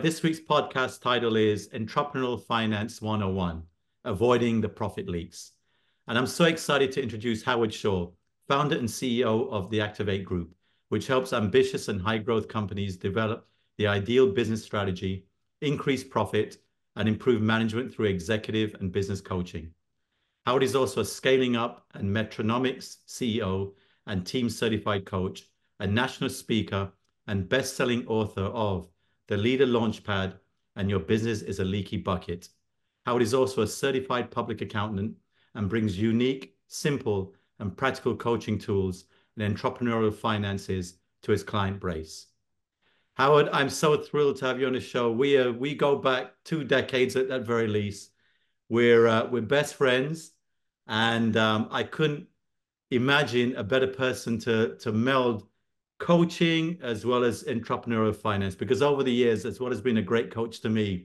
right, this week's podcast title is Entrepreneurial Finance 101, Avoiding the Profit Leaks. And I'm so excited to introduce Howard Shore, founder and CEO of the Activate Group, which helps ambitious and high-growth companies develop the ideal business strategy, increase profit, and improve management through executive and business coaching. Howard is also a Scaling Up and Metronomics CEO and team certified coach, a national speaker, and best-selling author of The Leader Launchpad and Your Business is a Leaky Bucket. Howard is also a certified public accountant and brings unique, simple, and practical coaching tools and entrepreneurial finances to his client base. Howard, I'm so thrilled to have you on the show. We go back 2 decades at that very least. We're best friends, and I couldn't imagine a better person to meld coaching as well as entrepreneurial finance, because over the years, that's what has been a great coach to me.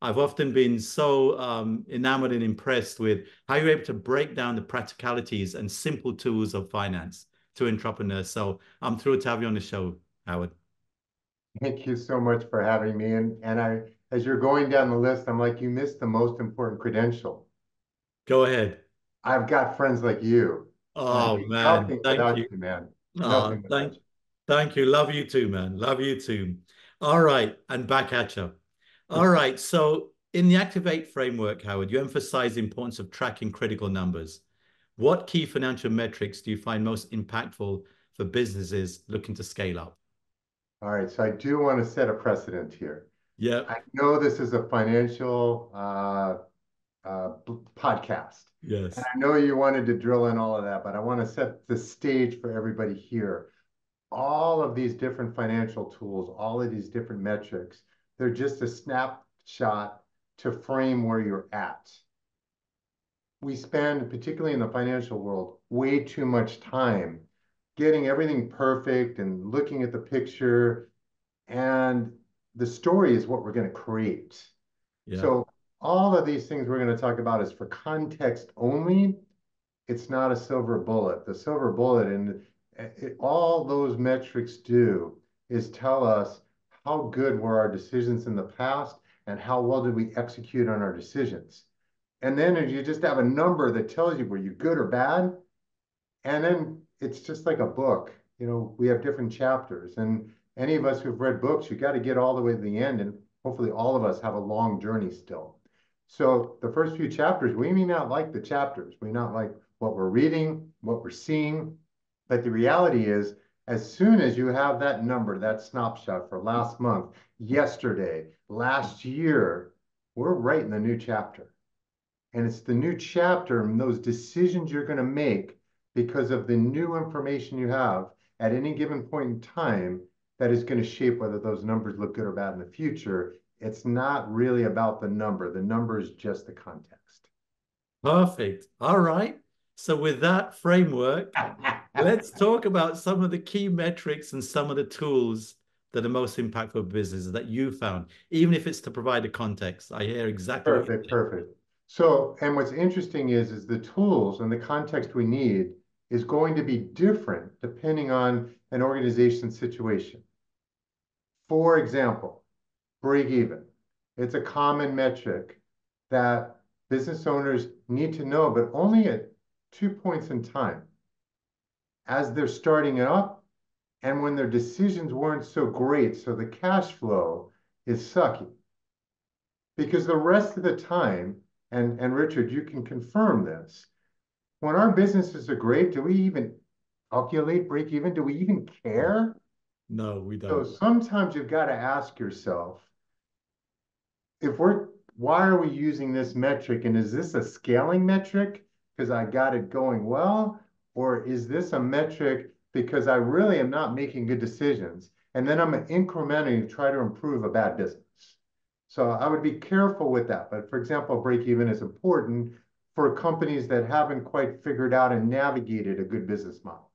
I've often been so enamored and impressed with how you're able to break down the practicalities and simple tools of finance to entrepreneurs. So I'm thrilled to have you on the show, Howard. Thank you so much for having me. And I, as you're going down the list, I'm like, you missed the most important credential. Go ahead. I've got friends like you. Oh, man. Thank you. Thank you. Love you too, man. Love you too. All right. And back at you. All right. So in the Activate framework, Howard, you emphasize the importance of tracking critical numbers. What key financial metrics do you find most impactful for businesses looking to scale up? All right. So I do want to set a precedent here. Yeah. I know this is a financial podcast. Yes. And I know you wanted to drill in all of that, but I want to set the stage for everybody here. All of these different financial tools, all of these different metrics, they're just a snapshot to frame where you're at. We spend, particularly in the financial world, way too much time getting everything perfect and looking at the picture. And the story is what we're going to create. Yeah. So all of these things we're going to talk about is for context only. It's not a silver bullet. The silver bullet and all those metrics do is tell us how good were our decisions in the past and how well did we execute on our decisions. And then if you just have a number that tells you, were you good or bad? And then it's just like a book. You know, we have different chapters. And any of us who've read books, you got to get all the way to the end. And hopefully all of us have a long journey still. So the first few chapters, we may not like the chapters. We may not like what we're reading, what we're seeing. But the reality is, as soon as you have that number, that snapshot for last month, yesterday, last year, we're writing the new chapter. And it's the new chapter and those decisions you're going to make because of the new information you have at any given point in time that is going to shape whether those numbers look good or bad in the future. It's not really about the number. The number is just the context. Perfect. All right. So with that framework, let's talk about some of the key metrics and some of the tools that are most impactful for businesses that you found, even if it's to provide a context. I hear exactly. Perfect. So, and what's interesting is the tools and the context we need is going to be different depending on an organization's situation. For example, break even. It's a common metric that business owners need to know, but only at 2 points in time, as they're starting it up and when their decisions weren't so great, so the cash flow is sucky. Because the rest of the time, and Richard, you can confirm this, when our businesses are great, do we even calculate break even? Do we even care? No, we don't. So sometimes you've got to ask yourself, why are we using this metric, and is this a scaling metric because I got it going well, or is this a metric because I really am not making good decisions, and then I'm incrementally trying to improve a bad business? So I would be careful with that. But for example, break even is important for companies that haven't quite figured out and navigated a good business model.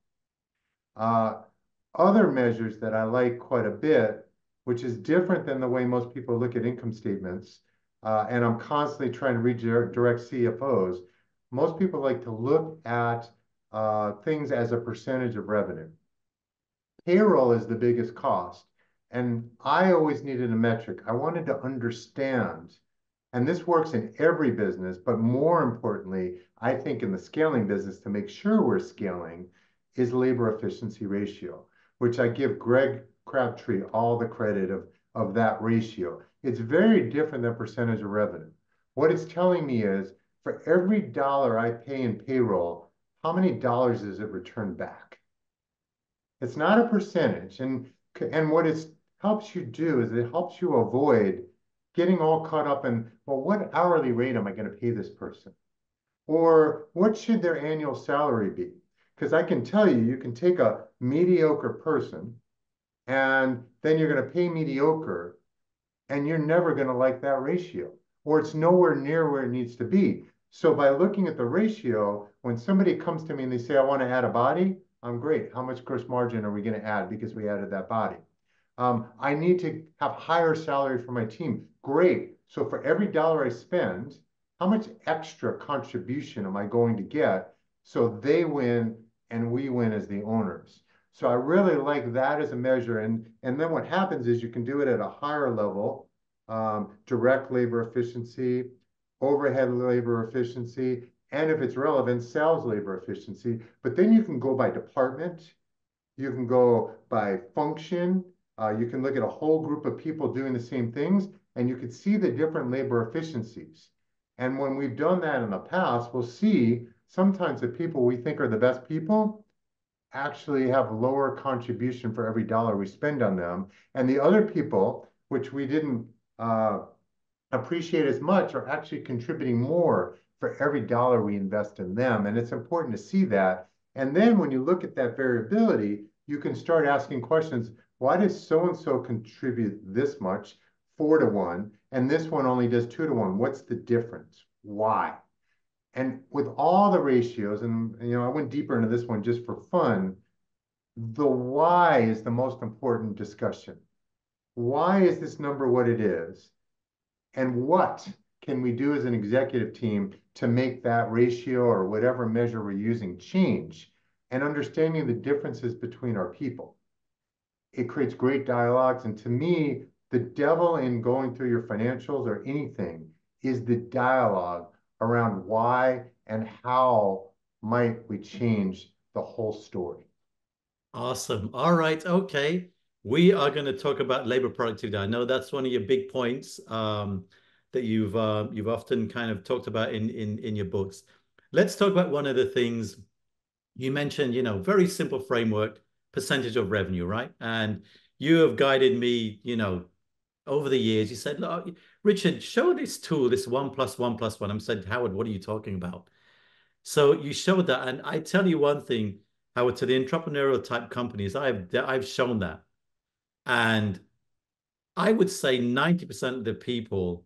Other measures that I like quite a bit, which is different than the way most people look at income statements, and I'm constantly trying to redirect CFOs, most people like to look at things as a percentage of revenue. Payroll is the biggest cost, And I always needed a metric. I wanted to understand, and this works in every business, but more importantly, I think in the scaling business, to make sure we're scaling, is labor efficiency ratio, which I give Greg Crabtree all the credit of that ratio. It's very different than percentage of revenue. What it's telling me is, for every dollar I pay in payroll, how many dollars is it returned back? It's not a percentage. And what it helps you do is it helps you avoid getting all caught up in, well, what hourly rate am I going to pay this person? Or what should their annual salary be? Because I can tell you, you can take a mediocre person and then you're going to pay mediocre and you're never going to like that ratio, or it's nowhere near where it needs to be. So by looking at the ratio, when somebody comes to me and they say, I want to add a body, I'm great. How much gross margin are we going to add because we added that body? I need to have higher salary for my team. Great. So for every dollar I spend, how much extra contribution am I going to get so they win and we win as the owners? So I really like that as a measure. And then what happens is you can do it at a higher level, direct labor efficiency, overhead labor efficiency, and if it's relevant, sales labor efficiency. But then you can go by department. You can go by function. You can look at a whole group of people doing the same things, and you can see the different labor efficiencies. And when we've done that in the past, we'll see sometimes the people we think are the best people actually have lower contribution for every dollar we spend on them. And the other people, which we didn't appreciate as much, are actually contributing more for every dollar we invest in them. And it's important to see that. And then when you look at that variability, you can start asking questions. Why does so-and-so contribute this much, 4 to 1, and this one only does 2 to 1? What's the difference? Why? And with all the ratios, and you know, I went deeper into this one just for fun, the why is the most important discussion. Why is this number what it is? And what can we do as an executive team to make that ratio or whatever measure we're using change? And understanding the differences between our people. It creates great dialogues. And to me, the devil in going through your financials or anything is the dialogue around why and how might we change the whole story. Awesome. All right. Okay. We are going to talk about labor productivity. I know that's one of your big points that you've often kind of talked about in your books. Let's talk about one of the things you mentioned, you know, very simple framework, percentage of revenue, right? And you have guided me, you know, over the years. You said, look, Richard, show this tool, this 1 + 1 + 1. I'm saying, Howard, what are you talking about? So you showed that. And I tell you one thing, Howard, to the entrepreneurial type companies, I've shown that. And I would say 90% of the people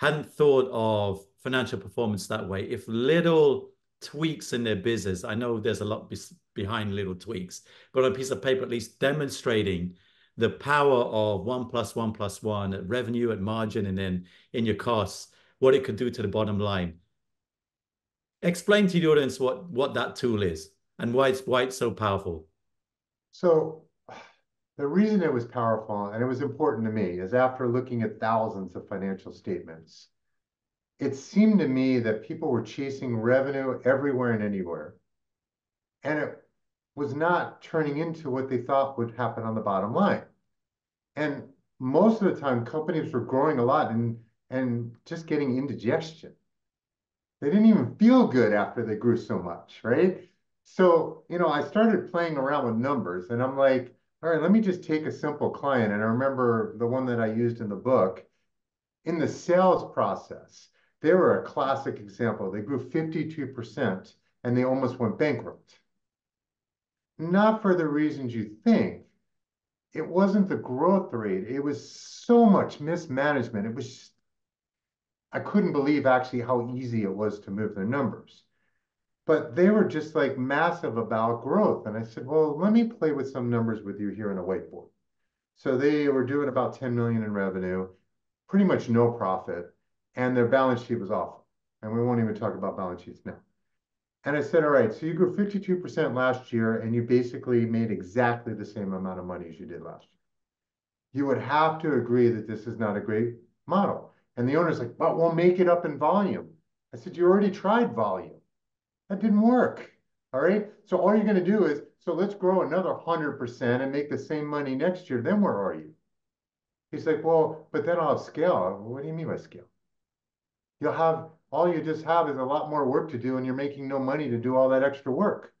hadn't thought of financial performance that way. If little tweaks in their business, I know there's a lot behind little tweaks, but on a piece of paper, at least demonstrating the power of 1 + 1 + 1 at revenue, at margin, and then in your costs, what it could do to the bottom line. Explain to the audience what that tool is and why it's so powerful. So the reason it was powerful, and it was important to me, is after looking at thousands of financial statements, it seemed to me that people were chasing revenue everywhere and anywhere. And it was not turning into what they thought would happen on the bottom line. And most of the time, companies were growing a lot and just getting indigestion. They didn't even feel good after they grew so much, right? So, you know, I started playing around with numbers and I'm like, all right, let me just take a simple client. And I remember the one that I used in the book, in the sales process, they were a classic example. They grew 52% and they almost went bankrupt. Not for the reasons you think. It wasn't the growth rate. It was so much mismanagement. It was just, I couldn't believe actually how easy it was to move their numbers. But they were just like massive about growth. And I said, well, let me play with some numbers with you here on a whiteboard. So they were doing about 10 million in revenue, pretty much no profit, and their balance sheet was awful. And we won't even talk about balance sheets now. And I said, all right, so you grew 52% last year and you basically made exactly the same amount of money as you did last year. you would have to agree that this is not a great model. And the owner's like, but we'll make it up in volume. I said, you already tried volume. That didn't work. All right. So all you're going to do is, so let's grow another 100% and make the same money next year. Then where are you? He's like, well, but then I'll have scale. What do you mean by scale? You'll have, all you just have is a lot more work to do, and you're making no money to do all that extra work.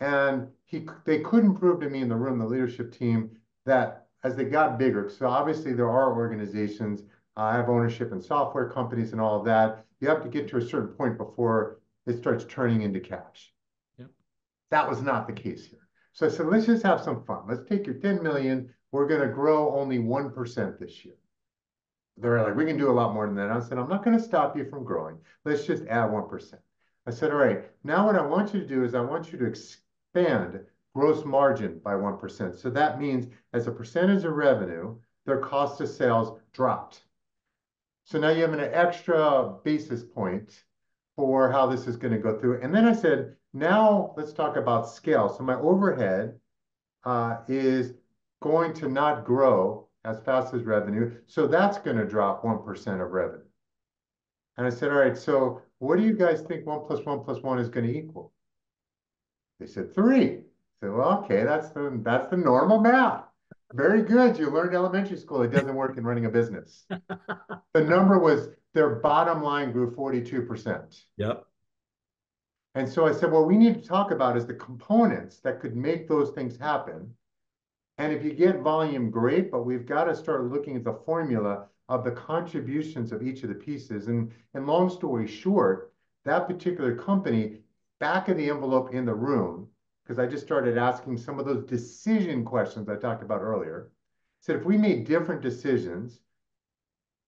And they couldn't prove to me in the room, the leadership team, that as they got bigger, so obviously there are organizations, I have ownership in software companies and all of that. You have to get to a certain point before it starts turning into cash. Yep. That was not the case here. So I said, let's just have some fun. Let's take your 10 million. We're going to grow only 1% this year. They're like, we can do a lot more than that. I said, I'm not going to stop you from growing. Let's just add 1%. I said, all right, now what I want you to do is I want you to expand gross margin by 1%. So that means as a percentage of revenue, their cost of sales dropped. So now you have an extra basis point for how this is going to go through. And then I said, now let's talk about scale. So my overhead is going to not grow as fast as revenue. So that's going to drop 1% of revenue. And I said, all right, so what do you guys think 1 + 1 + 1 is going to equal? They said 3. I said, well, okay, that's the normal math. Very good. You learned elementary school. It doesn't work in running a business. The number was their bottom line grew 42%. Yep. And so I said, what we need to talk about is the components that could make those things happen. And if you get volume, great, but we've got to start looking at the formula of the contributions of each of the pieces. And long story short, that particular company, back of the envelope in the room, because I just started asking some of those decision questions I talked about earlier, said, if we made different decisions,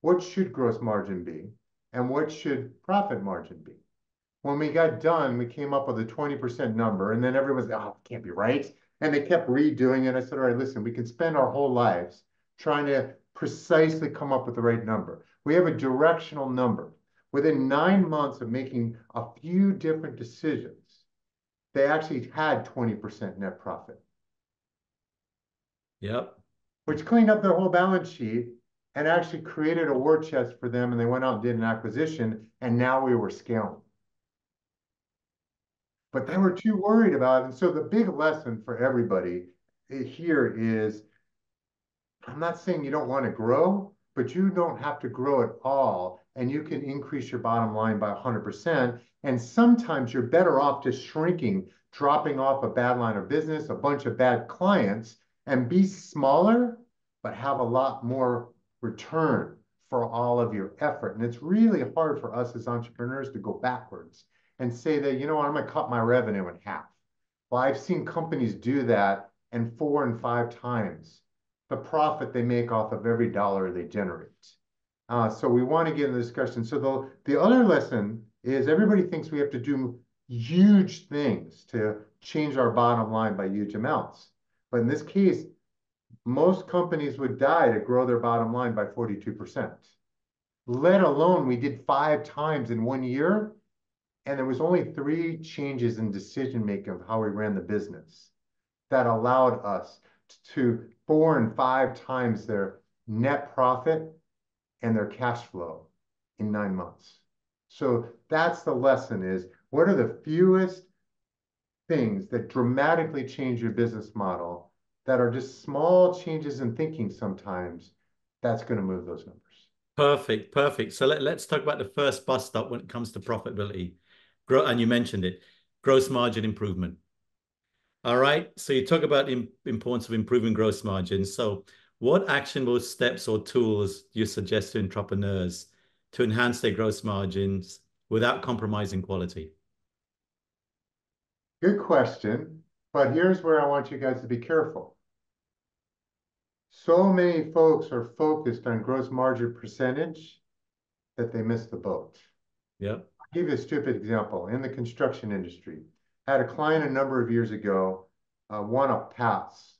what should gross margin be? And what should profit margin be? When we got done, we came up with a 20% number, and then everyone's, oh, it can't be right. And they kept redoing it. I said, all right, listen, we can spend our whole lives trying to precisely come up with the right number. We have a directional number. Within 9 months of making a few different decisions, they actually had 20% net profit. Yep. Which cleaned up their whole balance sheet and actually created a war chest for them. And they went out and did an acquisition. And now we were scaling. But they were too worried about it. And so the big lesson for everybody here is, I'm not saying you don't want to grow, but you don't have to grow at all. And you can increase your bottom line by 100%. And sometimes you're better off just shrinking, dropping off a bad line of business, a bunch of bad clients, and be smaller, but have a lot more return for all of your effort. And it's really hard for us as entrepreneurs to go backwards and say that, you know what, I'm going to cut my revenue in half. Well, I've seen companies do that, and 4 and 5 times the profit they make off of every dollar they generate. So we want to get in the discussion. So the other lesson is everybody thinks we have to do huge things to change our bottom line by huge amounts. But in this case, most companies would die to grow their bottom line by 42%. Let alone we did 5 times in 1 year. And there was only 3 changes in decision-making of how we ran the business that allowed us to 4 and 5 times their net profit and their cash flow in 9 months. So that's the lesson is, what are the fewest things that dramatically change your business model that are just small changes in thinking sometimes that's going to move those numbers? Perfect, perfect. So let's talk about the first bust up when it comes to profitability. And you mentioned it, gross margin improvement. All right, so you talk about the importance of improving gross margin. So what actionable steps or tools do you suggest to entrepreneurs to enhance their gross margins without compromising quality? Good question, but here's where I want you guys to be careful. So many folks are focused on gross margin percentage that they miss the boat. Yep. I'll give you a stupid example. In the construction industry, I had a client a number of years ago want to pass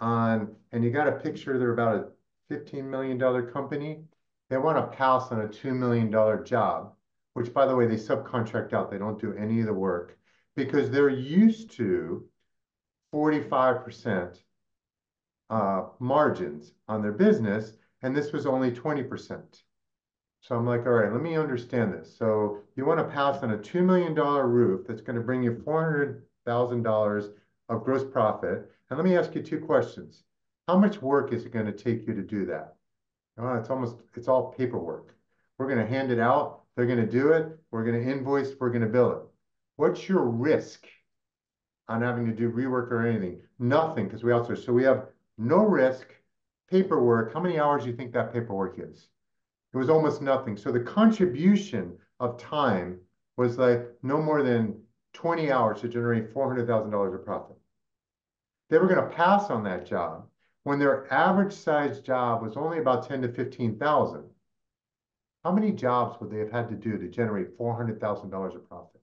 on, and you got a picture, they're about a $15 million company. They want to pass on a $2 million job, which, by the way, they subcontract out. They don't do any of the work because they're used to 45% margins on their business, and this was only 20%. So I'm like, all right, let me understand this. So you want to pass on a $2 million roof that's going to bring you $400,000 of gross profit. And let me ask you two questions. How much work is it going to take you to do that? Oh, it's all paperwork. We're going to hand it out. They're going to do it. We're going to invoice. We're going to bill it. What's your risk on having to do rework or anything? Nothing, because we outsource. So we have no risk, paperwork. How many hours do you think that paperwork is? It was almost nothing. So the contribution of time was like no more than 20 hours to generate $400,000 of profit. They were going to pass on that job when their average size job was only about 10 to 15,000. How many jobs would they have had to do to generate $400,000 of profit?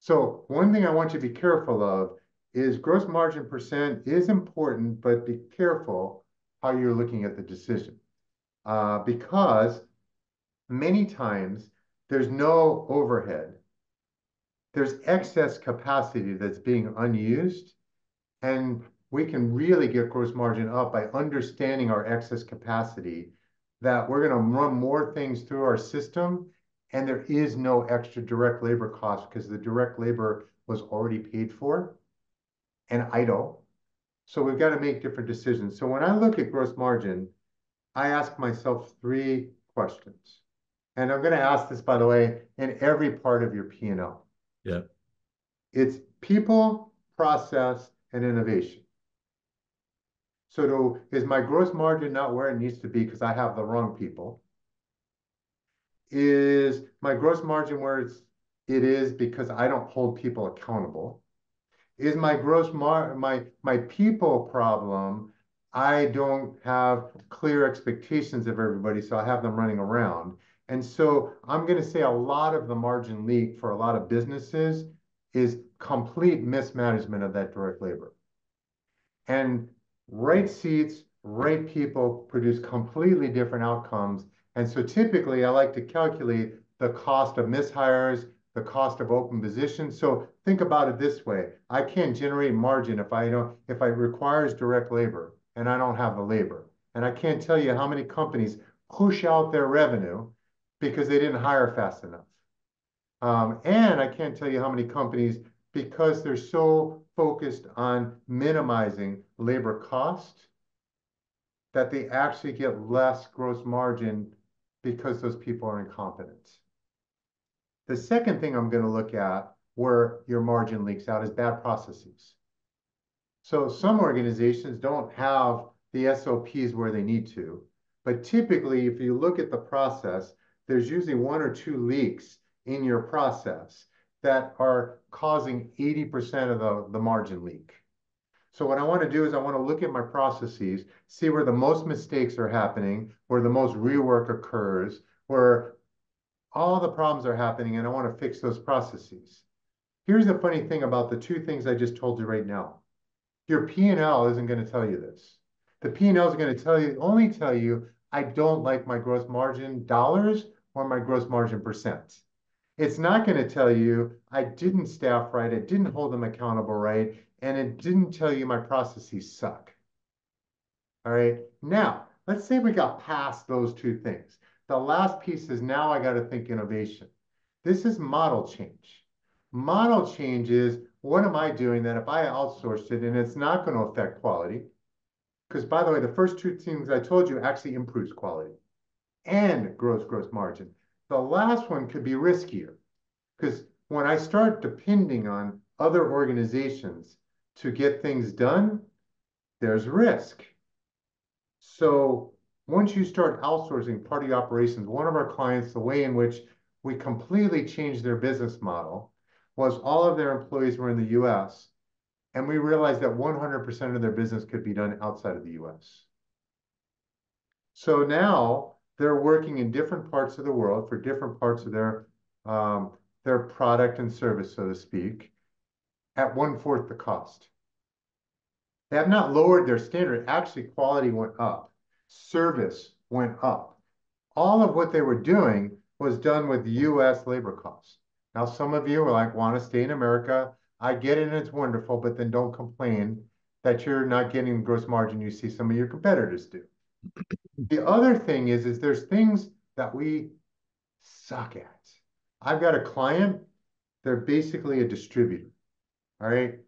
So one thing I want you to be careful of is gross margin percent is important, but be careful how you're looking at the decision. Because many times there's no overhead. There's excess capacity that's being unused, and we can really get gross margin up by understanding our excess capacity, that we're going to run more things through our system, and there is no extra direct labor cost because the direct labor was already paid for and idle. So we've got to make different decisions. So when I look at gross margin, I ask myself three questions. And I'm going to ask this, by the way, in every part of your P&L. Yeah. It's people, process, and innovation. So is my gross margin not where it needs to be because I have the wrong people? Is my gross margin where it is because I don't hold people accountable? Is my my people problem, I don't have clear expectations of everybody, so I have them running around. And so I'm going to say a lot of the margin leak for a lot of businesses is complete mismanagement of that direct labor. And right seats, right people produce completely different outcomes. And so typically I like to calculate the cost of mishires, the cost of open positions. So think about it this way. I can't generate margin if it requires direct labor and I don't have the labor. And I can't tell you how many companies push out their revenue because they didn't hire fast enough. And I can't tell you how many companies, because they're so focused on minimizing labor cost, that they actually get less gross margin because those people are incompetent. The second thing I'm going to look at where your margin leaks out is bad processes. So some organizations don't have the SOPs where they need to, but typically if you look at the process, there's usually one or two leaks in your process that are causing 80% of the margin leak. So what I want to do is I want to look at my processes, see where the most mistakes are happening, where the most rework occurs, where all the problems are happening, and I want to fix those processes. Here's the funny thing about the two things I just told you right now. Your P&L isn't going to tell you this. The P&L is going to only tell you, I don't like my gross margin dollars or my gross margin percent. It's not going to tell you, I didn't staff right, I didn't hold them accountable right, and it didn't tell you my processes suck. All right, now, let's say we got past those two things. The last piece is now I got to think innovation. This is model change. Model change is, what am I doing that if I outsourced it and it's not going to affect quality? Because by the way, the first two things I told you actually improves quality and gross margin. The last one could be riskier, because when I start depending on other organizations to get things done, there's risk. So once you start outsourcing part of your operations, one of our clients, the way in which we completely changed their business model was all of their employees were in the U.S., and we realized that 100% of their business could be done outside of the U.S. So now they're working in different parts of the world for different parts of their product and service, so to speak, at 1/4 the cost. They have not lowered their standard. Actually, quality went up. Service went up. All of what they were doing was done with U.S. labor costs. Now, some of you are like, want to stay in America. I get it, and it's wonderful, but then don't complain that you're not getting the gross margin you see some of your competitors do. The other thing is there's things that we suck at. I've got a client, they're basically a distributor, all right?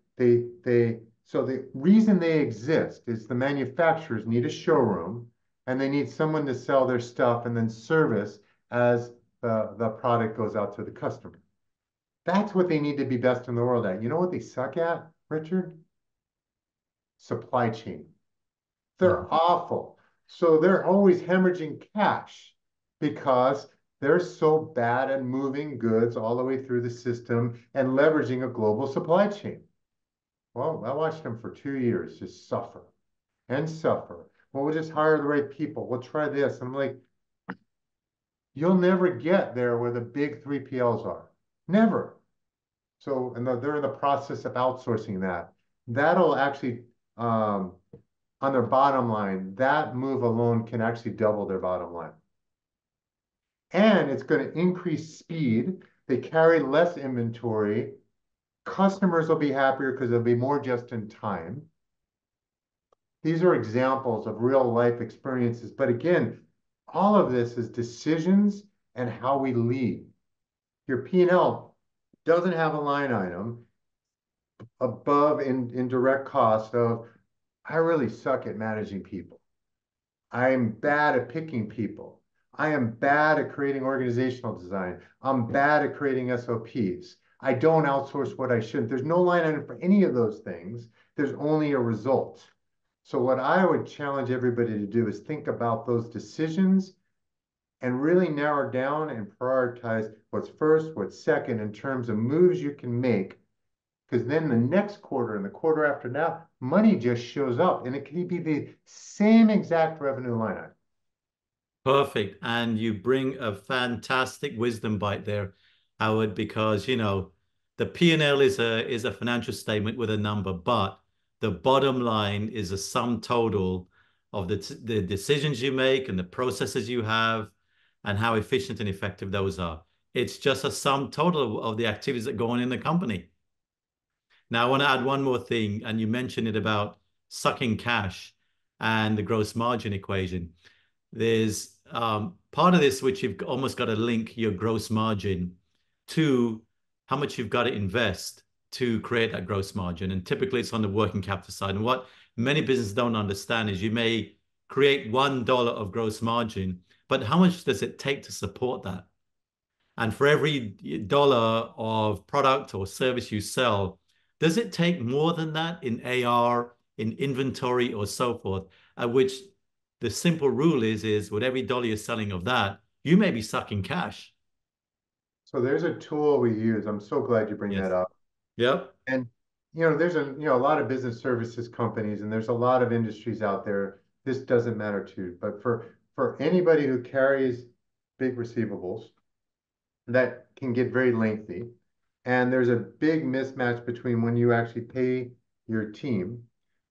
So the reason they exist is the manufacturers need a showroom and they need someone to sell their stuff and then service as the product goes out to the customer. That's what they need to be best in the world at. You know what they suck at, Richard? Supply chain. They're awful. So they're always hemorrhaging cash because they're so bad at moving goods all the way through the system and leveraging a global supply chain. Well, I watched them for 2 years just suffer and suffer. Well, we'll just hire the right people. We'll try this. And I'm like, you'll never get there where the big 3PLs are. Never. So, and they're in the process of outsourcing that. That'll actually, on their bottom line, that move alone can actually double their bottom line. And it's going to increase speed. They carry less inventory. Customers will be happier because they'll be more just in time. These are examples of real life experiences. But again, all of this is decisions and how we lead. Your P&L doesn't have a line item above in direct cost of, I really suck at managing people. I'm bad at picking people. I am bad at creating organizational design. I'm bad at creating SOPs. I don't outsource what I shouldn't. There's no line item for any of those things. There's only a result. So what I would challenge everybody to do is think about those decisions and really narrow down and prioritize what's first, what's second in terms of moves you can make. Because then the next quarter and the quarter after now, money just shows up and it can be the same exact revenue line item. Perfect. And you bring a fantastic wisdom bite there, Howard, because, you know, the P&L is a financial statement with a number, but the bottom line is a sum total of the decisions you make and the processes you have and how efficient and effective those are. It's just a sum total of the activities that go on in the company. Now, I want to add one more thing, and you mentioned it about sucking cash and the gross margin equation. There's part of this which you've almost got to link your gross margin to how much you've got to invest to create that gross margin. And typically it's on the working capital side. And what many businesses don't understand is you may create $1 of gross margin, but how much does it take to support that? And for every dollar of product or service you sell, does it take more than that in AR, in inventory, or so forth? At which the simple rule is with every dollar you're selling of that, you may be sucking cash. So there's a tool we use. I'm so glad you bring that up. Yep. And, you know, there's a lot of business services companies and there's a lot of industries out there. This doesn't matter to, but for anybody who carries big receivables, that can get very lengthy. And there's a big mismatch between when you actually pay your team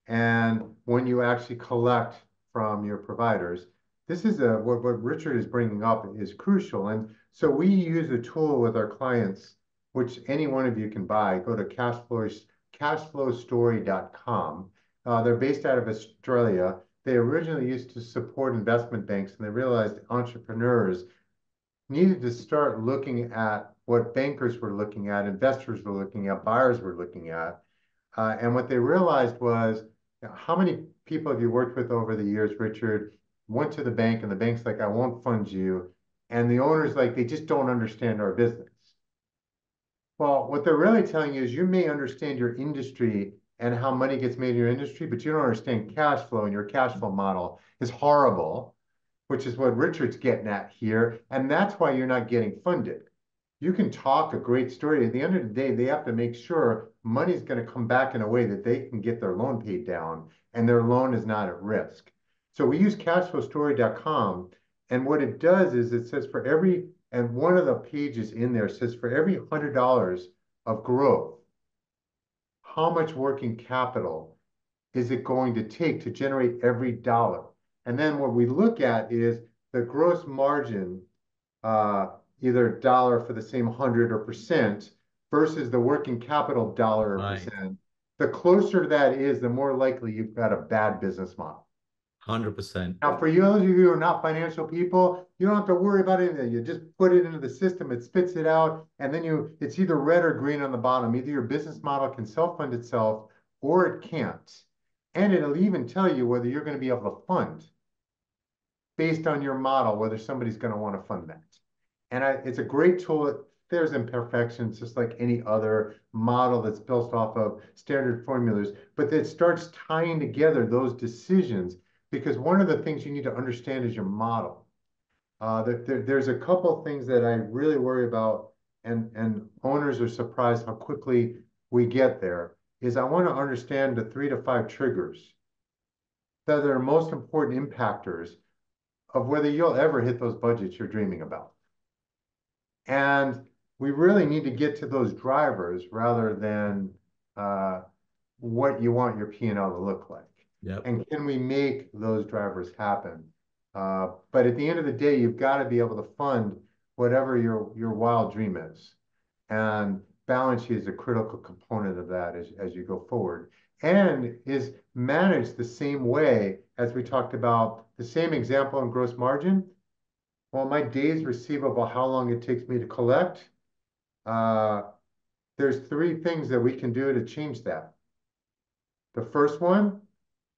and when you actually collect from your providers. This is what Richard is bringing up is crucial. And so we use a tool with our clients, which any one of you can buy. Go to cashflowstory.com. They're based out of Australia. They originally used to support investment banks, and they realized entrepreneurs needed to start looking at what bankers were looking at, investors were looking at, buyers were looking at. And what they realized was, how many people have you worked with over the years, Richard, went to the bank and the bank's like, I won't fund you. And the owner's like, they just don't understand our business. Well, what they're really telling you is you may understand your industry and how money gets made in your industry, but you don't understand cash flow, and your cash flow model is horrible, which is what Richard's getting at here. And that's why you're not getting funded. You can talk a great story. At the end of the day, they have to make sure money's going to come back in a way that they can get their loan paid down and their loan is not at risk. So we use cashflowstory.com, and what it does is it says for every, and one of the pages in there says for every $100 of growth, how much working capital is it going to take to generate every dollar? And then what we look at is the gross margin, either dollar for the same 100 or percent versus the working capital dollar or percent. the closer that is, the more likely you've got a bad business model. 100%. Now, for those of you who are not financial people, you don't have to worry about anything. You just put it into the system, it spits it out, and then it's either red or green on the bottom. Either your business model can self-fund itself or it can't. And it'll even tell you whether you're going to be able to fund based on your model, whether somebody's going to want to fund that. And it's a great tool. There's imperfections, just like any other model that's built off of standard formulas, but that starts tying together those decisions, because one of the things you need to understand is your model. There's a couple things that I really worry about, and owners are surprised how quickly we get there, is I want to understand the 3 to 5 triggers that are most important impactors of whether you'll ever hit those budgets you're dreaming about. And we really need to get to those drivers rather than what you want your P&L to look like. Yep. And can we make those drivers happen? But at the end of the day, you've got to be able to fund whatever your wild dream is. And balance sheet is a critical component of that as you go forward, and is managed the same way as we talked about, the same example in gross margin. Well, my days receivable, how long it takes me to collect, there's 3 things that we can do to change that. The first one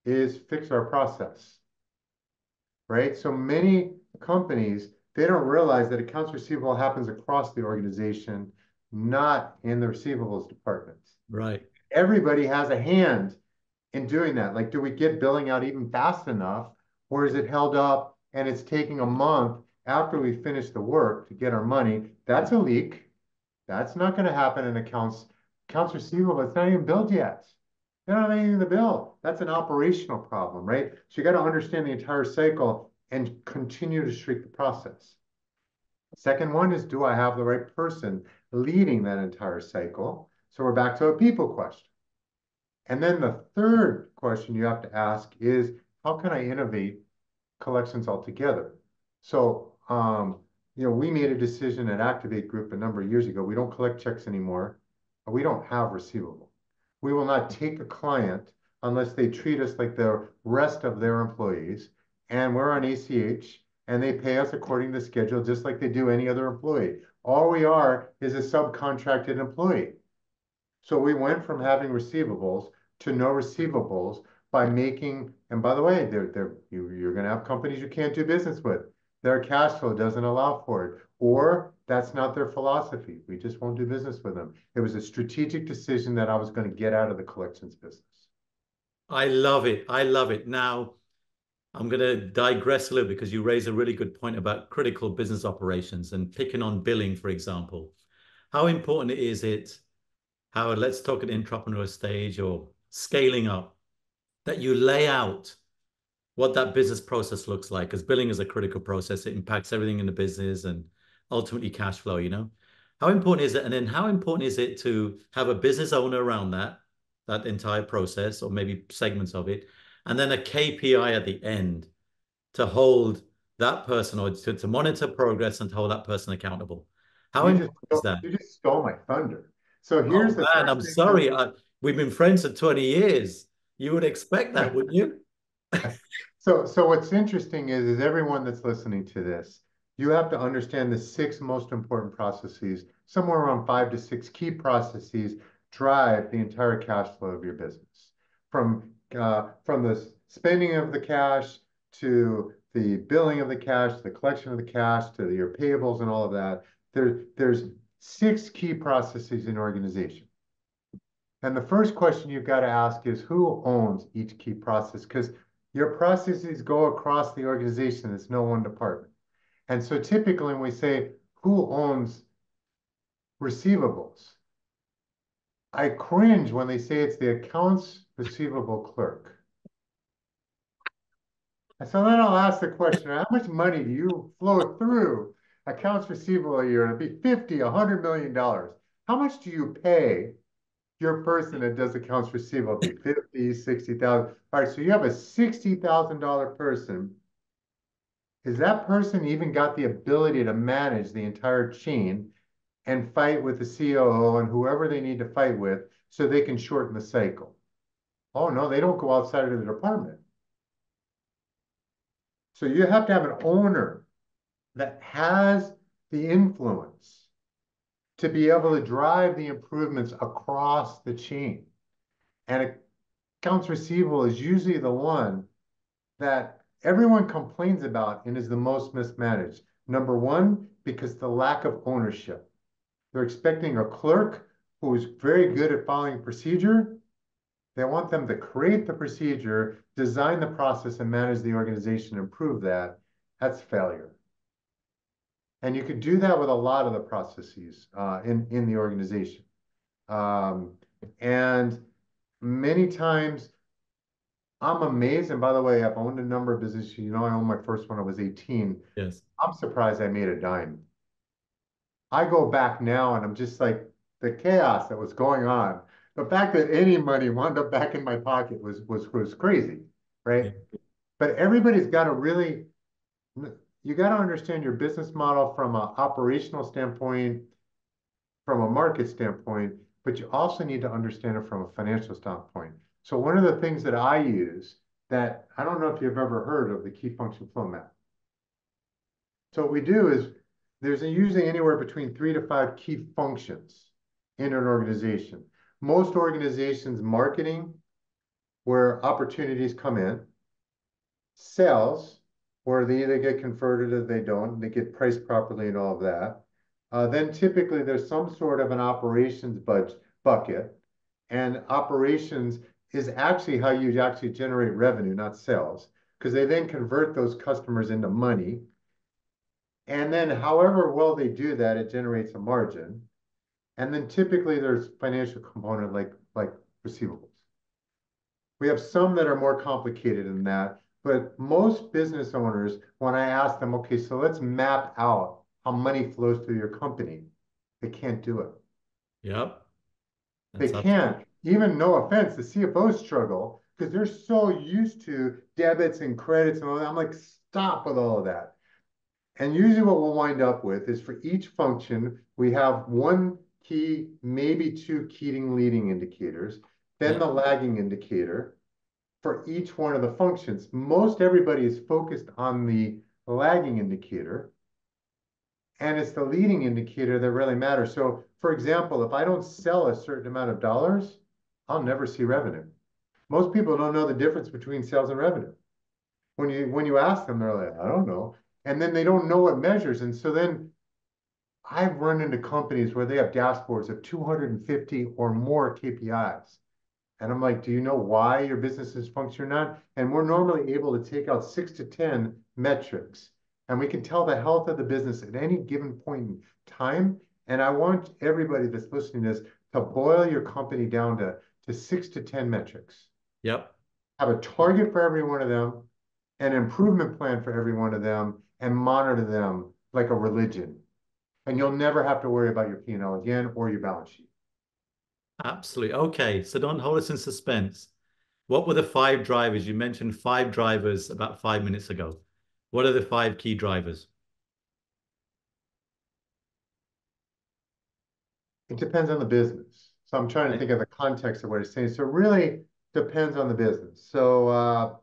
is fix our process, right? So many companies, they don't realize that accounts receivable happens across the organization, not in the receivables department. Right. Everybody has a hand in doing that. Like, do we get billing out even fast enough, or is it held up and it's taking a month after we finish the work to get our money? That's a leak. That's not going to happen in accounts receivable. It's not even billed yet. They don't have anything to bill. That's an operational problem, right? So you got to understand the entire cycle and continue to shrink the process. Second one is, do I have the right person leading that entire cycle? So we're back to a people question. And then the third question you have to ask is, how can I innovate collections altogether? So, we made a decision at Activate Group a number of years ago. We don't collect checks anymore. We don't have receivable. We will not take a client unless they treat us like the rest of their employees, and we're on ACH, and they pay us according to schedule, just like they do any other employee. All we are is a subcontracted employee. So we went from having receivables to no receivables by making, and by the way, you're going to have companies you can't do business with. Their cash flow doesn't allow for it, or that's not their philosophy. We just won't do business with them. It was a strategic decision that I was going to get out of the collections business. I love it. I love it. Now, I'm going to digress a little, because you raise a really good point about critical business operations and picking on billing, for example. How important is it, Howard, let's talk at entrepreneur stage or scaling up, that you lay out what that business process looks like? Because billing is a critical process. It impacts everything in the business and ultimately cash flow, you know? How important is it? And then how important is it to have a business owner around that entire process, or maybe segments of it, and then a KPI at the end to hold that person, or to monitor progress and to hold that person accountable? How important is that? You just stole my thunder. So here's the man, I'm sorry. We've been friends for 20 years. You would expect that, wouldn't you? So what's interesting is everyone that's listening to this, you have to understand the 6 most important processes. Somewhere around 5 to 6 key processes drive the entire cash flow of your business. From the spending of the cash, to the billing of the cash, the collection of the cash, to your payables and all of that, there's 6 key processes in an organization. And the first question you've got to ask is, who owns each key process? Because your processes go across the organization. It's no one department. And so typically when we say, who owns receivables, I cringe when they say it's the accounts receivable clerk. And so then I'll ask the question, how much money do you flow through accounts receivable a year? It'll be $50, $100 million. How much do you pay your person that does accounts receivable? It'll be $50,000, $60,000. All right, so you have a $60,000 person. Has that person even got the ability to manage the entire chain and fight with the COO and whoever they need to fight with so they can shorten the cycle. Oh no, they don't go outside of the department. So you have to have an owner that has the influence to be able to drive the improvements across the chain. And accounts receivable is usually the one that everyone complains about and is the most mismanaged. Number one, because the lack of ownership. They're expecting a clerk who is very good at following procedure. They want them to create the procedure, design the process, and manage the organization and improve that. That's failure. And you could do that with a lot of the processes in the organization. And many times, I'm amazed, and by the way, I've owned a number of businesses. You know, I owned my first one, I was 18. Yes. I'm surprised I made a dime. I go back now and I'm just like, the chaos that was going on, the fact that any money wound up back in my pocket was crazy, right? Yeah. But everybody's got to really, you got to understand your business model from an operational standpoint, from a market standpoint, but you also need to understand it from a financial standpoint. So one of the things that I use that I don't know if you've ever heard of, the key function flow map. So what we do is there's usually anywhere between 3 to 5 key functions in an organization. Most organizations, marketing, where opportunities come in, sales, where they either get converted or they don't, they get priced properly and all of that. Then typically there's some sort of an operations bucket, and operations is actually how you actually generate revenue, not sales, because they then convert those customers into money. And then however well they do that, it generates a margin. And then typically there's financial component like receivables. We have some that are more complicated than that, but most business owners, when I ask them, okay, so let's map out how money flows through your company, they can't do it. Yep. That's they can't. Even, no offense, the CFOs struggle because they're so used to debits and credits and all that. I'm like, stop with all of that. And usually what we'll wind up with is for each function, we have one key, maybe 2 key leading indicators, then the lagging indicator for each one of the functions. Most everybody is focused on the lagging indicator, and it's the leading indicator that really matters. So for example, if I don't sell a certain amount of dollars, I'll never see revenue. Most people don't know the difference between sales and revenue. When you ask them, they're like, I don't know. And then they don't know what measures. And so then I've run into companies where they have dashboards of 250 or more KPIs. And I'm like, do you know why your business is functioning or not? And we're normally able to take out 6 to 10 metrics. And we can tell the health of the business at any given point in time. And I want everybody that's listening to this to boil your company down to 6 to 10 metrics. Yep. Have a target for every one of them, an improvement plan for every one of them, and monitor them like a religion. And you'll never have to worry about your P&L again or your balance sheet. Absolutely. Okay. So don't hold us in suspense. What were the 5 drivers? You mentioned 5 drivers about 5 minutes ago. What are the 5 key drivers? It depends on the business. So I'm trying to think of the context of what it's saying. So it really depends on the business. So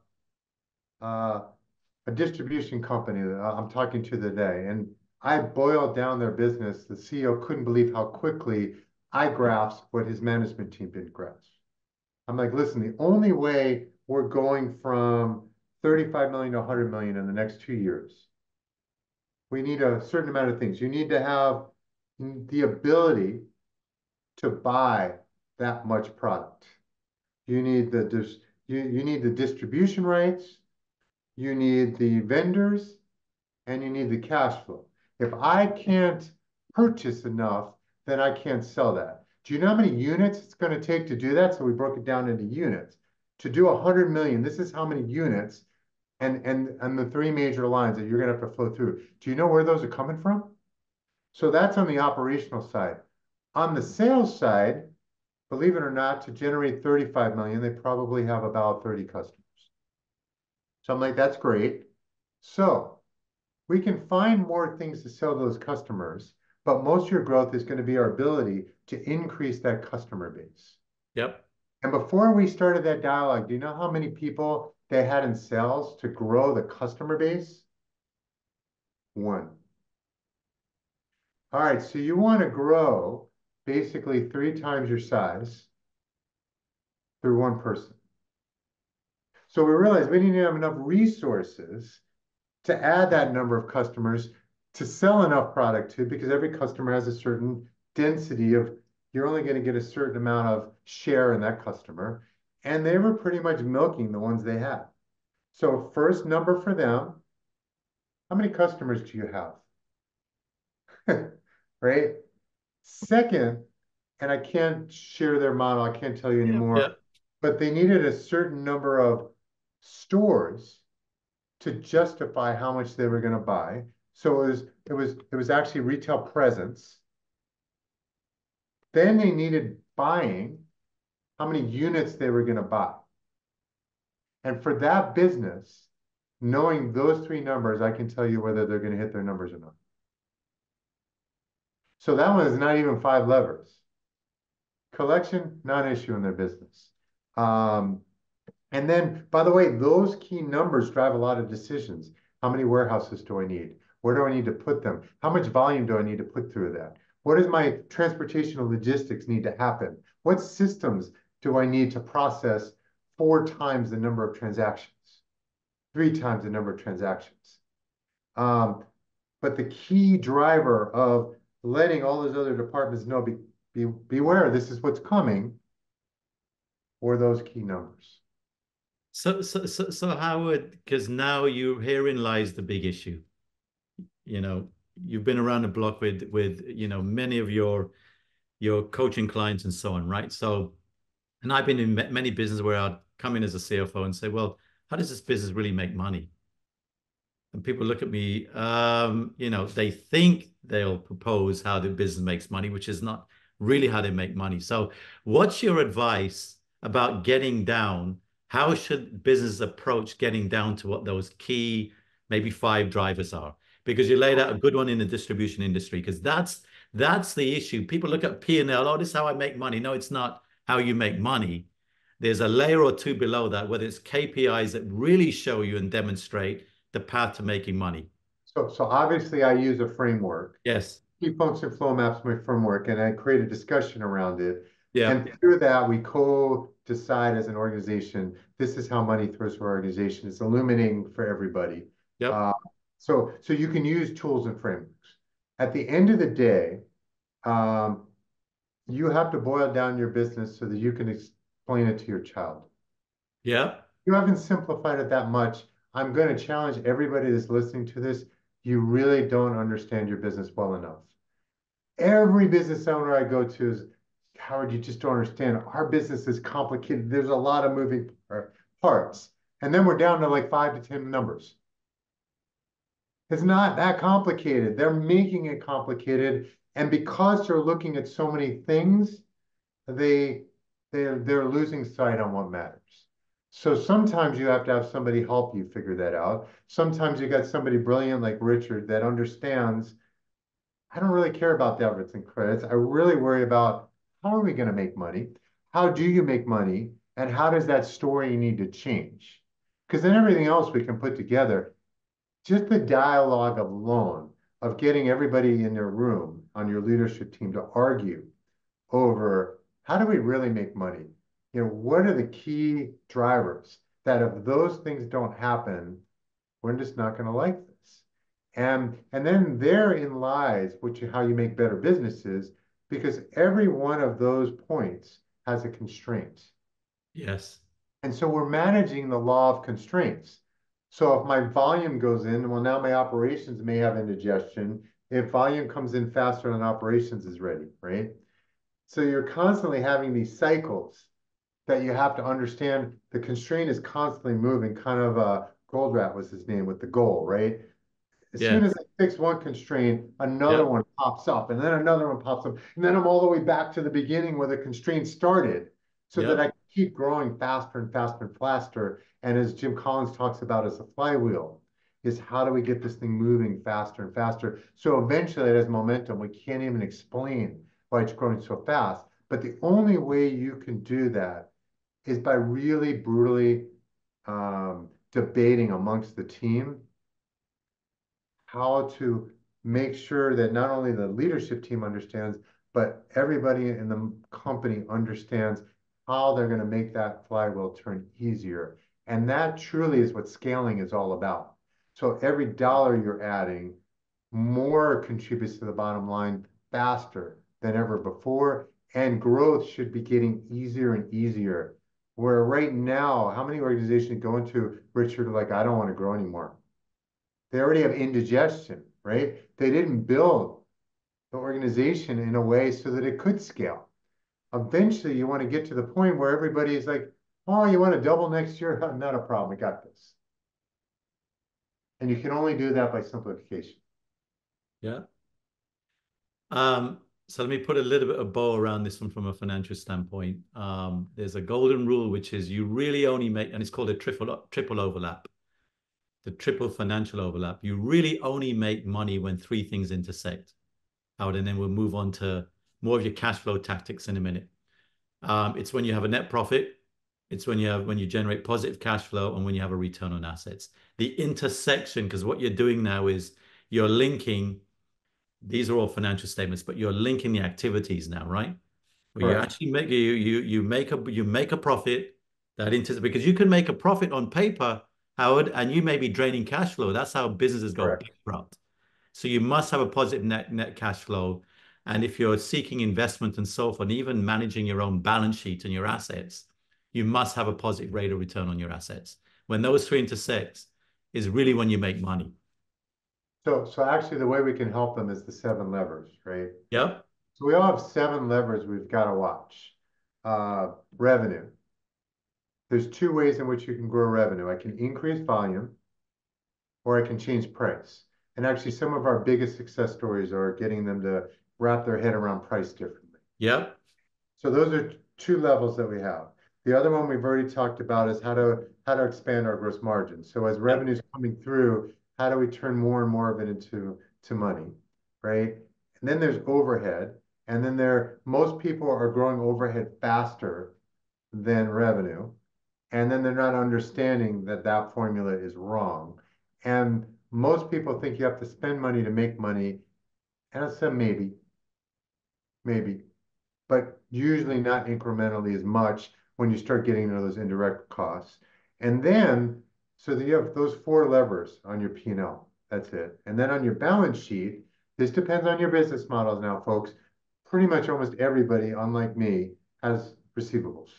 a distribution company that I'm talking to today, and I boiled down their business. The CEO couldn't believe how quickly I grasped what his management team didn't grasp. I'm like, listen, the only way we're going from $35 million to $100 million in the next 2 years, we need a certain amount of things. You need to have the ability to buy that much product. You need you need the distribution rights, you need the vendors, and you need the cash flow. If I can't purchase enough, then I can't sell that. Do you know how many units it's going to take to do that? So we broke it down into units. To do 100 million, this is how many units and the 3 major lines that you're going to have to flow through. Do you know where those are coming from? So that's on the operational side. On the sales side, believe it or not, to generate 35 million, they probably have about 30 customers. So I'm like, that's great. So we can find more things to sell those customers. But most of your growth is going to be our ability to increase that customer base. Yep. And before we started that dialogue, do you know how many people they had in sales to grow the customer base? One. All right, so you want to grow basically 3 times your size through one person. So we realized we didn't have enough resources to add that number of customers to sell enough product to, because every customer has a certain density of, you're only going to get a certain amount of share in that customer. And they were pretty much milking the ones they had. So first number for them, how many customers do you have? Right? Second, and I can't share their model, I can't tell you anymore, but they needed a certain number of stores to justify how much they were going to buy. So it was actually retail presence. Then they needed buying, how many units they were going to buy. And for that business, knowing those 3 numbers, I can tell you whether they're going to hit their numbers or not. So that one is not even 5 levers. Collection, non-issue in their business. And then, by the way, those key numbers drive a lot of decisions. How many warehouses do I need? Where do I need to put them? How much volume do I need to put through that? What does my transportation logistics need to happen? What systems do I need to process 4 times the number of transactions? 3 times the number of transactions? But the key driver of letting all those other departments know, beware, this is what's coming, or those key numbers. So Howard, because now herein lies the big issue. You know, you've been around the block with you know, many of your coaching clients and so on, right? So, and I've been in many businesses where I'd come in as a CFO and say, well, how does this business really make money? And people look at me, you know, they think they'll propose how the business makes money, which is not really how they make money. So what's your advice about getting down? How should business approach getting down to what those key, maybe 5 drivers are? Because you laid out a good one in the distribution industry, because that's the issue. People look at P&L, oh, this is how I make money. No, it's not how you make money. There's a layer or 2 below that, whether it's KPIs that really show you and demonstrate the path to making money. So obviously I use a framework. Yes. Key function flow maps my framework, and I create a discussion around it. Yeah. And through that, we co-decide as an organization, this is how money throws for our organization. It's illuminating for everybody. Yep. So you can use tools and frameworks. At the end of the day, you have to boil down your business so that you can explain it to your child. Yeah. You haven't simplified it that much. I'm going to challenge everybody that's listening to this. You really don't understand your business well enough. Every business owner I go to is, Howard, you just don't understand. Our business is complicated. There's a lot of moving parts. And then we're down to like 5 to 10 numbers. It's not that complicated. They're making it complicated. And because they're looking at so many things, they're losing sight on what matters. So sometimes you have to have somebody help you figure that out. Sometimes you got somebody brilliant like Richard that understands, I don't really care about debits and credits. I really worry about how are we going to make money? How do you make money? And how does that story need to change? Because then everything else we can put together. Just the dialogue alone of getting everybody in their room on your leadership team to argue over how do we really make money? You know, what are the key drivers that if those things don't happen, we're just not going to like this. And then therein lies how you make better businesses, because every one of those points has a constraint. Yes. And so we're managing the law of constraints. So if my volume goes in, well, now my operations may have indigestion. If volume comes in faster than operations is ready, right? So you're constantly having these cycles that you have to understand. The constraint is constantly moving, kind of Goldratt was his name with the goal, right? As soon as I fix one constraint, another one pops up, and then another one pops up. And then I'm all the way back to the beginning where the constraint started so that I keep growing faster and faster and faster. And as Jim Collins talks about as a flywheel. is how do we get this thing moving faster and faster? So eventually it has momentum. We can't even explain why it's growing so fast. But the only way you can do that is by really brutally debating amongst the team how to make sure that not only the leadership team understands, but everybody in the company understands how they're going to make that flywheel turn easier. And that truly is what scaling is all about. So every dollar you're adding more contributes to the bottom line faster than ever before. And growth should be getting easier and easier. Where right now, how many organizations go into Richard like, I don't want to grow anymore? They already have indigestion, right? They didn't build the organization in a way so that it could scale. Eventually, you want to get to the point where everybody is like, oh, you want to double next year? Not a problem. We got this. And you can only do that by simplification. Yeah. So let me put a little bit of bow around this one from a financial standpoint. There's a golden rule, which is you really only make, and it's called a triple overlap, the triple financial overlap. You really only make money when three things intersect, Howard, and then we'll move on to more of your cash flow tactics in a minute. It's when you have a net profit, it's when you generate positive cash flow, and when you have a return on assets. The intersection, because what you're doing now is you're linking. These are all financial statements, but you're linking the activities now, right? Where you actually make you make a profit that because you can make a profit on paper, Howard, and you may be draining cash flow. That's how businesses go bankrupt. So you must have a positive net cash flow, and if you're seeking investment and so forth, even managing your own balance sheet and your assets, you must have a positive rate of return on your assets. When those three intersect, is really when you make money. So actually the way we can help them is the 7 levers, right? Yep. So we all have 7 levers we've got to watch. Revenue. There's 2 ways in which you can grow revenue. I can increase volume or I can change price. And actually some of our biggest success stories are getting them to wrap their head around price differently. Yep. So those are 2 levels that we have. The other one we've already talked about is how to expand our gross margin. So as revenue's coming through, how do we turn more and more of it into money, right? And then there's overhead. And then most people are growing overhead faster than revenue. And then they're not understanding that that formula is wrong. And most people think you have to spend money to make money. And I said maybe, but usually not incrementally as much when you start getting into those indirect costs. And then so that you have those 4 levers on your P&L. That's it. And then on your balance sheet, this depends on your business models now, folks. Pretty much almost everybody, unlike me, has receivables.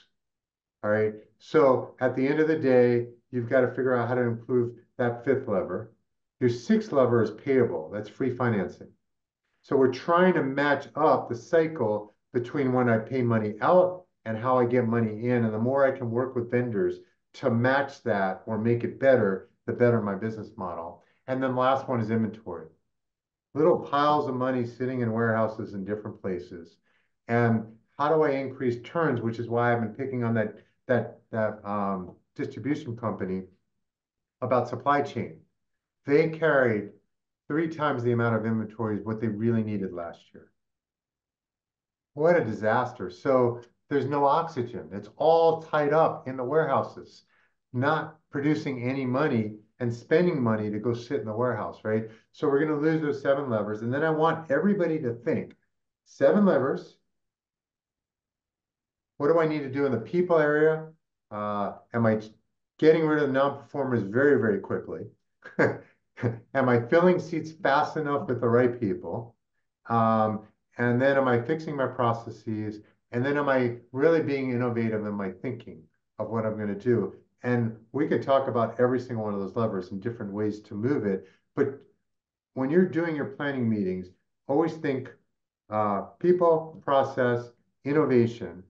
All right. So at the end of the day, you've got to figure out how to improve that 5th lever. Your 6th lever is payable. That's free financing. So we're trying to match up the cycle between when I pay money out and how I get money in. And the more I can work with vendors to match that or make it better, the better my business model. And then last one is inventory. Little piles of money sitting in warehouses in different places. And how do I increase turns, which is why I've been picking on that distribution company about supply chain. They carried 3 times the amount of inventory as what they really needed last year. What a disaster. So there's no oxygen. It's all tied up in the warehouses, not producing any money and spending money to go sit in the warehouse, right? So we're going to lose those 7 levers. And then I want everybody to think, 7 levers. What do I need to do in the people area? Am I getting rid of the non-performers very, very quickly? Am I filling seats fast enough with the right people? And then am I fixing my processes? And then am I really being innovative in my thinking of what I'm going to do? And we could talk about every single one of those levers and different ways to move it. But when you're doing your planning meetings, always think people, process, innovation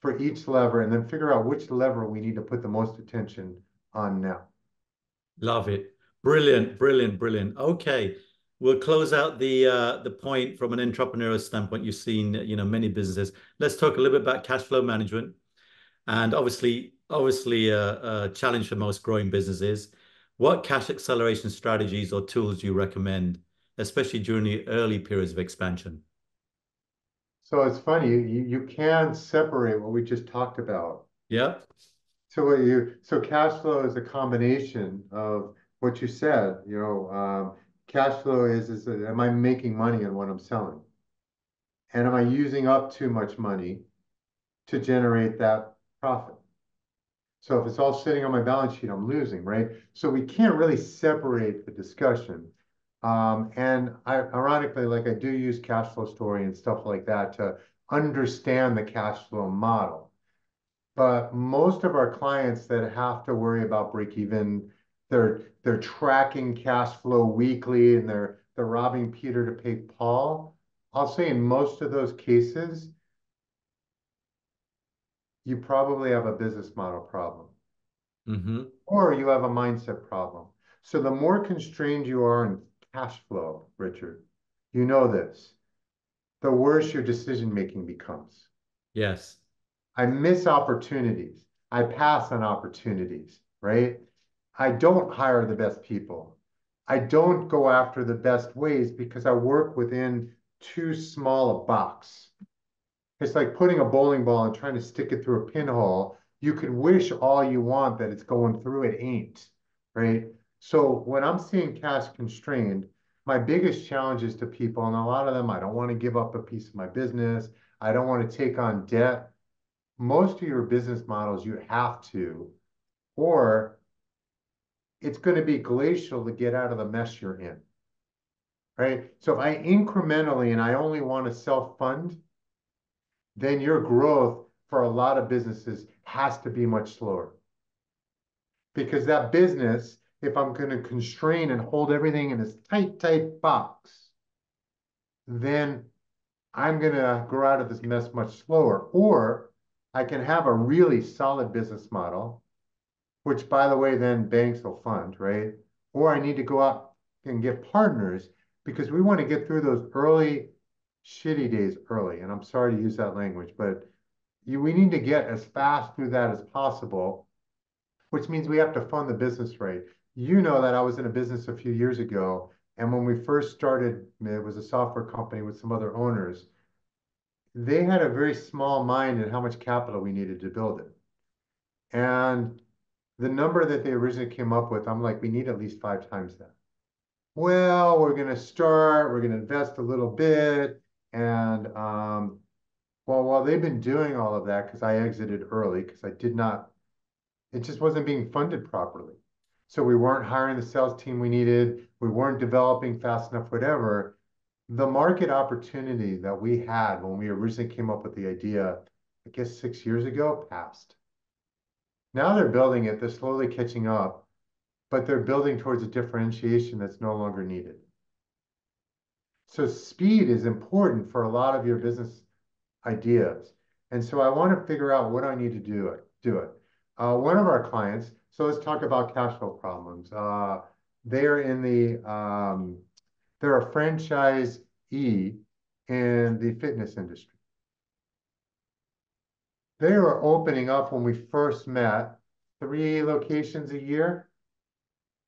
for each lever, and then figure out which lever we need to put the most attention on now. Love it. Brilliant, brilliant, brilliant. Okay. We'll close out the point from an entrepreneurial standpoint. You've seen, many businesses. Let's talk a little bit about cash flow management, and obviously a challenge for most growing businesses. What cash acceleration strategies or tools do you recommend, especially during the early periods of expansion? So it's funny, you can separate what we just talked about. Yep. So so cash flow is a combination of what you said. You know, cash flow is am I making money on what I'm selling, and am I using up too much money to generate that profit? So if it's all sitting on my balance sheet, I'm losing, right? So we can't really separate the discussion. And ironically, like I do use cash flow story and stuff like that to understand the cash flow model. But most of our clients that have to worry about break even, they're tracking cash flow weekly and they're robbing Peter to pay Paul. I'll say in most of those cases, you probably have a business model problem, or you have a mindset problem. So the more constrained you are in cash flow, Richard, you know this, the worse your decision-making becomes. Yes. I miss opportunities. I pass on opportunities, right? I don't hire the best people. I don't go after the best ways because I work within too small a box. It's like putting a bowling ball and trying to stick it through a pinhole. You can wish all you want that it's going through, it ain't, right? So when I'm seeing cash constrained, my biggest challenge is to people, and a lot of them, I don't want to give up a piece of my business. I don't want to take on debt. Most of your business models, you have to, or it's going to be glacial to get out of the mess you're in, right? So if I incrementally, and I only want to self-fund, then your growth for a lot of businesses has to be much slower. Because that business, if I'm going to constrain and hold everything in this tight box, then I'm going to grow out of this mess much slower. Or I can have a really solid business model, which, by the way, then banks will fund, right? Or I need to go out and get partners because we want to get through those early shitty days early, and I'm sorry to use that language, but we need to get as fast through that as possible, which means we have to fund the business right. You know that I was in a business a few years ago, and when we first started, it was a software company with some other owners. They had a very small mind in how much capital we needed to build it. And the number that they originally came up with, I'm like, we need at least 5 times that. Well, we're going to start, we're going to invest a little bit. And well, while they've been doing all of that, because I exited early, because I did not, it just wasn't being funded properly. So we weren't hiring the sales team we needed. We weren't developing fast enough, whatever. The market opportunity that we had when we originally came up with the idea, I guess 6 years ago, passed. Now they're building it. They're slowly catching up, but they're building towards a differentiation that's no longer needed. So speed is important for a lot of your business ideas. And so I want to figure out what I need to do it. One of our clients, so let's talk about cash flow problems. They're in the, they're a franchisee in the fitness industry. They were opening up when we first met 3 locations a year,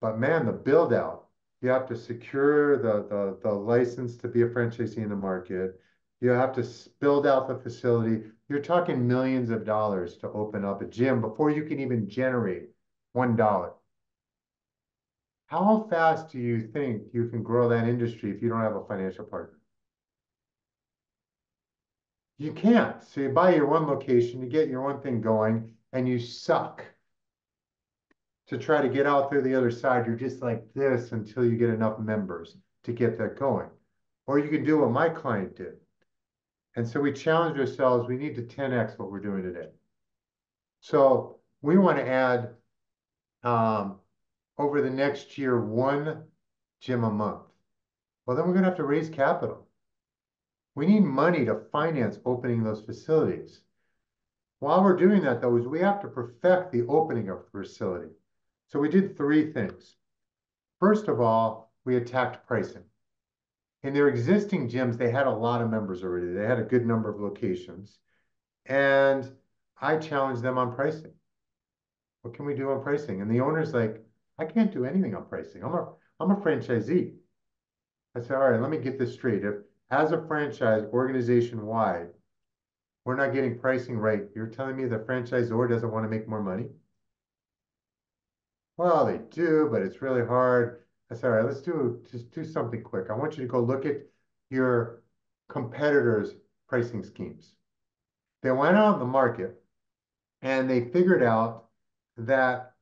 but man, the build out. You have to secure the license to be a franchisee in the market. You have to build out the facility. You're talking millions of dollars to open up a gym before you can even generate $1. How fast do you think you can grow that industry if you don't have a financial partner? You can't. So you buy your 1 location, you get your 1 thing going, and you suck. To try to get out there the other side, you're just like this until you get enough members to get that going. Or you can do what my client did. And so we challenged ourselves, we need to 10x what we're doing today. So we want to add, over the next year, 1 gym a month. Well, then we're going to have to raise capital. We need money to finance opening those facilities. While we're doing that, though, is we have to perfect the opening of the facility. So we did 3 things. First of all, we attacked pricing. In their existing gyms, they had a lot of members already. They had a good number of locations. And I challenged them on pricing. What can we do on pricing? And the owner's like, I can't do anything on pricing. I'm a franchisee. I said, all right, let me get this straight. If as a franchise organization-wide, we're not getting pricing right, you're telling me the franchisor doesn't want to make more money? Well, they do, but it's really hard. I said, all right, let's just do something quick. I want you to go look at your competitors' pricing schemes. They went out in the market and they figured out that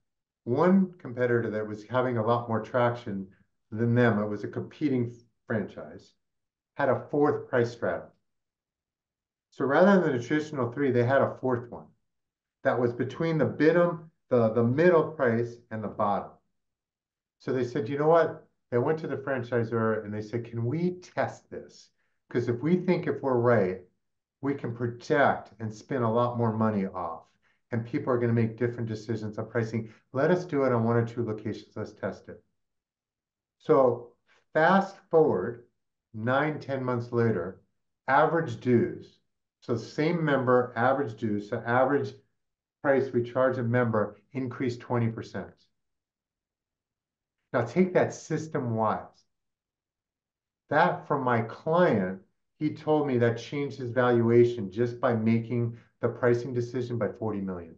one competitor that was having a lot more traction than them, it was a competing franchise, had a fourth price strategy. So rather than the traditional three, they had a fourth one that was between the bottom, the middle price and the bottom. So they said, you know what? They went to the franchisor and they said, can we test this? Because if we think if we're right, we can project and spin a lot more money off. And people are going to make different decisions on pricing. Let us do it on one or two locations. Let's test it. So fast forward 9-10 months later, average dues. So same member, average dues. So average price we charge a member increased 20%. Now take that system-wide. That from my client, he told me that changed his valuation just by making the pricing decision by $40 million.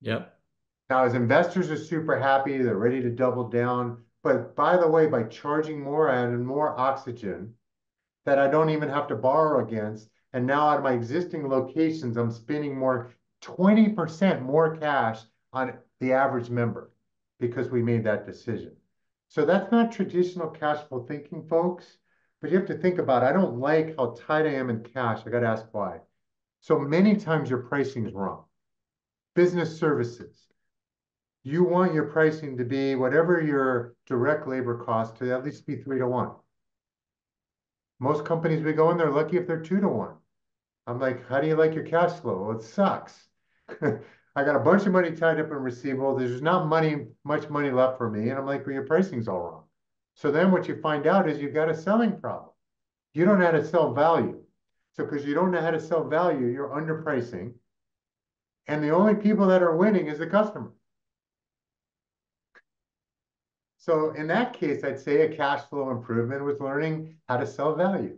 Yep. Now, as investors are super happy, they're ready to double down. But by the way, by charging more, I added more oxygen that I don't even have to borrow against. And now at my existing locations, I'm spending more, 20% more cash on the average member because we made that decision. So that's not traditional cash flow thinking, folks. But you have to think about, I don't like how tight I am in cash. I got to ask why. So many times your pricing is wrong. Business services. You want your pricing to be whatever your direct labor cost to at least be 3-to-1. Most companies we go in, they're lucky if they're 2-to-1. I'm like, how do you like your cash flow? Well, it sucks. I got a bunch of money tied up in receivables. There's not much money left for me. And I'm like, well, your pricing's all wrong. So then what you find out is you've got a selling problem. You don't know how to sell value. So because you don't know how to sell value, you're underpricing. And the only people that are winning is the customer. So in that case, I'd say a cash flow improvement was learning how to sell value.